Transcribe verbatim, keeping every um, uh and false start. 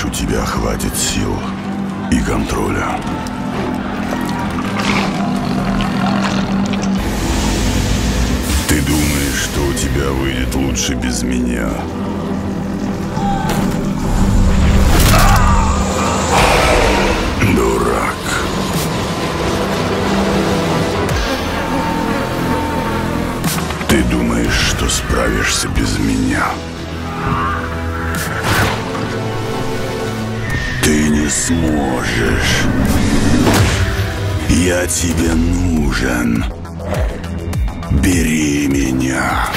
лишь у тебя хватит сил и контроля. Ты думаешь, что у тебя выйдет лучше без меня? Дурак. Ты думаешь, что справишься без меня? Ты не сможешь. Я тебе нужен. Бери меня.